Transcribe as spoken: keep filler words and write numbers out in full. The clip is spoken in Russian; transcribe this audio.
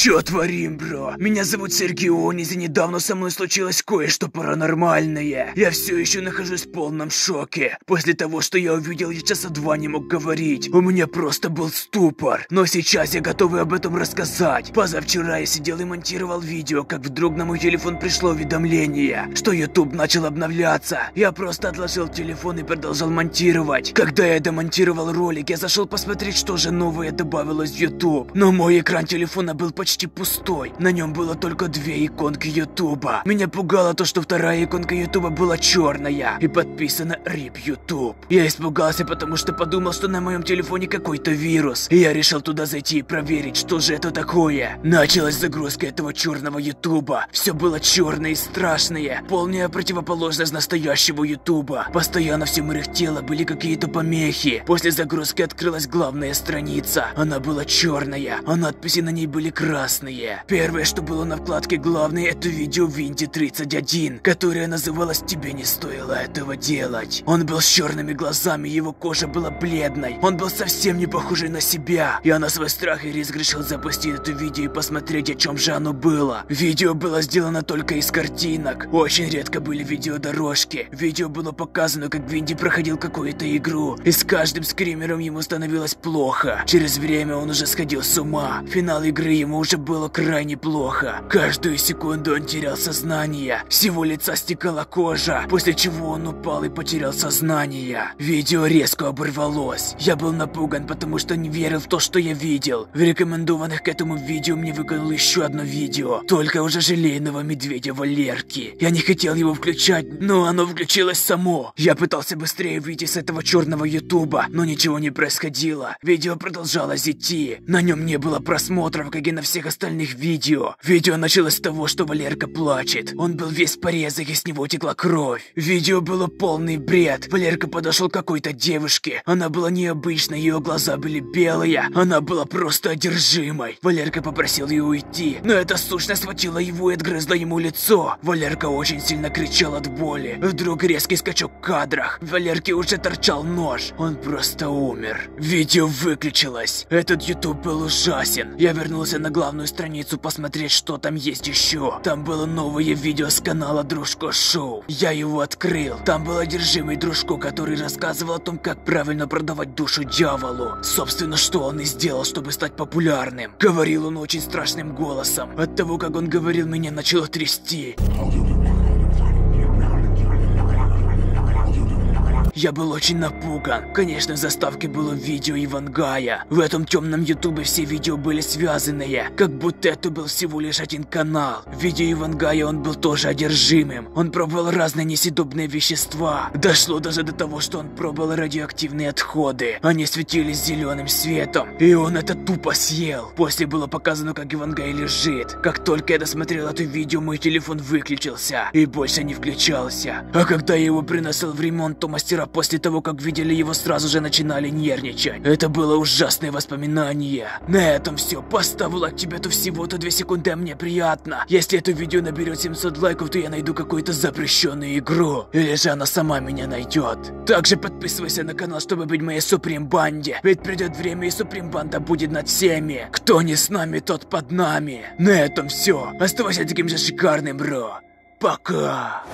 Чё творим, бро? Меня зовут SerGioNis, и недавно со мной случилось кое-что паранормальное. Я все еще нахожусь в полном шоке. После того, что я увидел, я часа два не мог говорить. У меня просто был ступор. Но сейчас я готов об этом рассказать. Позавчера я сидел и монтировал видео, как вдруг на мой телефон пришло уведомление, что YouTube начал обновляться. Я просто отложил телефон и продолжал монтировать. Когда я домонтировал ролик, я зашел посмотреть, что же новое добавилось в YouTube. Но мой экран телефона был почти пустой. На нем было только две иконки ютуба. Меня пугало то, что вторая иконка ютуба была черная и подписана Rip YouTube. Я испугался, потому что подумал, что на моем телефоне какой-то вирус. И я решил туда зайти и проверить, что же это такое. Началась загрузка этого черного ютуба. Все было черное и страшное. Полная противоположность настоящего ютуба. Постоянно всем их тело были какие-то помехи. После загрузки открылась главная страница. Она была черная, а надписи на ней были красные. Первое, что было на вкладке главной, это видео Винди тридцать один, которое называлось «Тебе не стоило этого делать». Он был с черными глазами, его кожа была бледной. Он был совсем не похожий на себя. Я на свой страх и риск решил запустить это видео и посмотреть, о чем же оно было. Видео было сделано только из картинок. Очень редко были видеодорожки. Видео было показано, как Винди проходил какую-то игру, и с каждым скримером ему становилось плохо. Через время он уже сходил с ума. Финал игры ему уже было крайне плохо. Каждую секунду он терял сознание. С его лица стекала кожа, после чего он упал и потерял сознание. Видео резко оборвалось. Я был напуган, потому что не верил в то, что я видел. В рекомендованных к этому видео мне выкинули еще одно видео, только уже желейного медведя Валерки. Я не хотел его включать, но оно включилось само. Я пытался быстрее выйти с этого черного ютуба, но ничего не происходило. Видео продолжалось идти. На нем не было просмотров, как и на всех остальных видео. Видео началось с того, что Валерка плачет. Он был весь в порезах, и с него текла кровь. Видео было полный бред. Валерка подошел к какой-то девушке. Она была необычной, ее глаза были белые. Она была просто одержимой. Валерка попросил ее уйти, но эта сущность схватила его и отгрызла ему лицо. Валерка очень сильно кричал от боли. Вдруг резкий скачок в кадрах. В Валерке уже торчал нож. Он просто умер. Видео выключилось. Этот YouTube был ужасен. Я вернулся на главную страницу посмотреть, что там есть еще. Там было новое видео с канала Дружко Шоу. Я его открыл. Там был одержимый Дружко, который рассказывал о том, как правильно продавать душу дьяволу. Собственно, что он и сделал, чтобы стать популярным. Говорил он очень страшным голосом. От того, как он говорил, меня начало трясти. Я был очень напуган. Конечно, в заставке было видео Ивангая. В этом темном ютубе все видео были связанные, как будто это был всего лишь один канал. В видео Ивангая он был тоже одержимым. Он пробовал разные несъедобные вещества. Дошло даже до того, что он пробовал радиоактивные отходы. Они светились зеленым светом, и он это тупо съел. После было показано, как Ивангай лежит. Как только я досмотрел это видео, мой телефон выключился и больше не включался. А когда я его приносил в ремонт, то мастера после того, как видели его, сразу же начинали нервничать. Это было ужасное воспоминание. На этом все. Поставь лайк, тебе то всего-то две секунды, а мне приятно. Если это видео наберет семьсот лайков, то я найду какую-то запрещенную игру. Или же она сама меня найдет. Также подписывайся на канал, чтобы быть моей суприм-банде. Ведь придет время, и суприм-банда будет над всеми. Кто не с нами, тот под нами. На этом все. Оставайся таким же шикарным, бро. Пока.